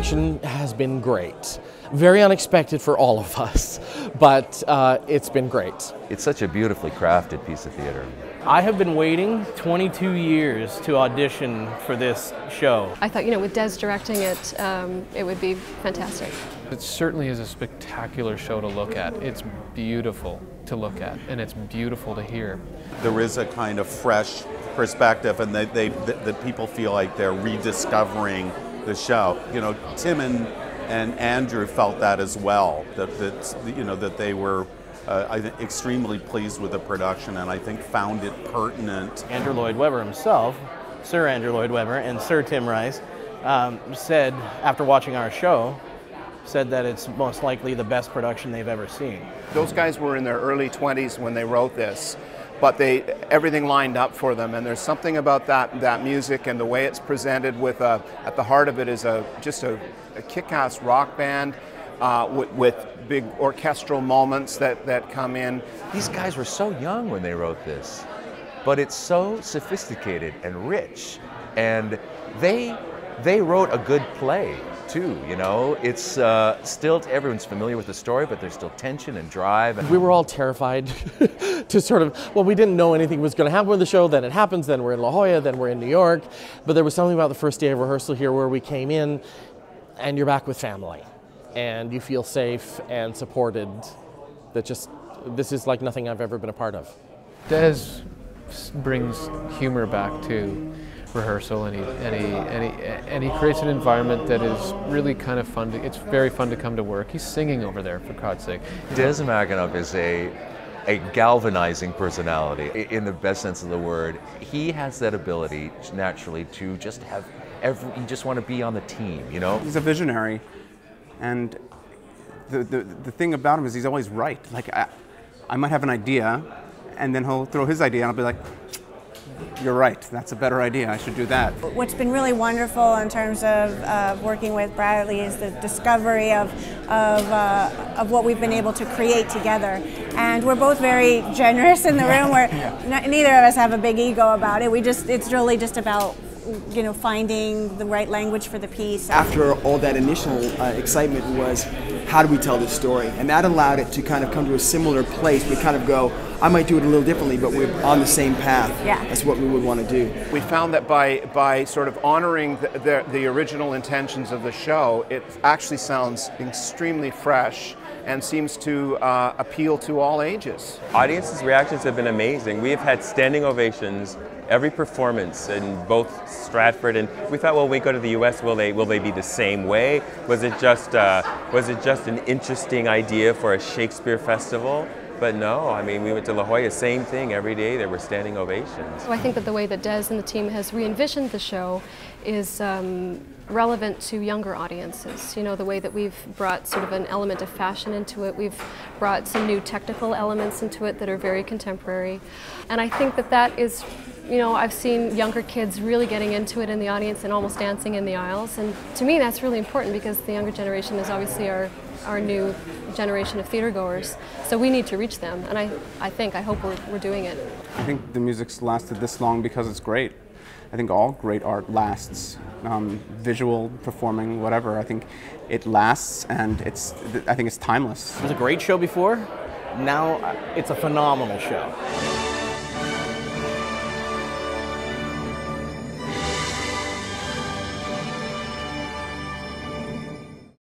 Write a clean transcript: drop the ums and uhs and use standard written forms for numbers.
reaction has been great. Very unexpected for all of us, but it's been great. It's such a beautifully crafted piece of theater. I have been waiting 22 years to audition for this show. I thought, you know, with Des directing it, it would be fantastic. It certainly is a spectacular show to look at. It's beautiful to look at, and it's beautiful to hear. There is a kind of fresh perspective, and the people feel like they're rediscovering the show. You know, Tim and Andrew felt that as well, that they were extremely pleased with the production, and I think found it pertinent. Andrew Lloyd Webber himself, Sir Andrew Lloyd Webber and Sir Tim Rice, said after watching our show, said that it's most likely the best production they've ever seen. Those guys were in their early 20s when they wrote this, but everything lined up for them, and there's something about that music and the way it's presented with at the heart of it is just a kick-ass rock band with big orchestral moments that come in. These guys were so young when they wrote this, but it's so sophisticated and rich, and they wrote a good play too, you know. It's still, everyone's familiar with the story, but there's still tension and drive. And we were all terrified to sort of, well, we didn't know anything was going to happen with the show, then it happens, then we're in La Jolla, then we're in New York. But there was something about the first day of rehearsal here where we came in and you're back with family and you feel safe and supported, that just, this is like nothing I've ever been a part of. Des brings humor back to rehearsal, and he creates an environment that is really kind of fun. It's very fun to come to work. He's singing over there, for God's sake. Des Makanov is a galvanizing personality, in the best sense of the word. He has that ability, naturally, to just have you just want to be on the team, you know? He's a visionary, and the thing about him is he's always right. Like, I might have an idea, and then he'll throw his idea, and I'll be like, you're right, that's a better idea, I should do that. What's been really wonderful in terms of working with Bradley is the discovery of what we've been able to create together. And we're both very generous in the room, where neither of us have a big ego about it. It's really just about, you know, finding the right language for the piece. After all that initial excitement was, how do we tell this story? And that allowed it to kind of come to a similar place. We kind of go, I might do it a little differently, but we're on the same path. Yeah. That's what we would want to do. We found that by sort of honoring the original intentions of the show, it actually sounds extremely fresh and seems to appeal to all ages. Audience's reactions have been amazing. We have had standing ovations every performance in both Stratford, and we thought, well, when we go to the U.S., will they be the same way? Was it just an interesting idea for a Shakespeare festival? But no, I mean, we went to La Jolla, same thing every day. There were standing ovations. So I think that the way that Des and the team has re-envisioned the show is relevant to younger audiences. You know, the way that we've brought sort of an element of fashion into it, we've brought some new technical elements into it that are very contemporary. And I think that is, you know, I've seen younger kids really getting into it in the audience and almost dancing in the aisles. And to me, that's really important, because the younger generation is obviously our new generation of theater goers, so we need to reach them, and I hope we're doing it. I think the music's lasted this long because it's great. I think all great art lasts, visual, performing, whatever. I think it lasts, and I think it's timeless. It was a great show before, now it's a phenomenal show.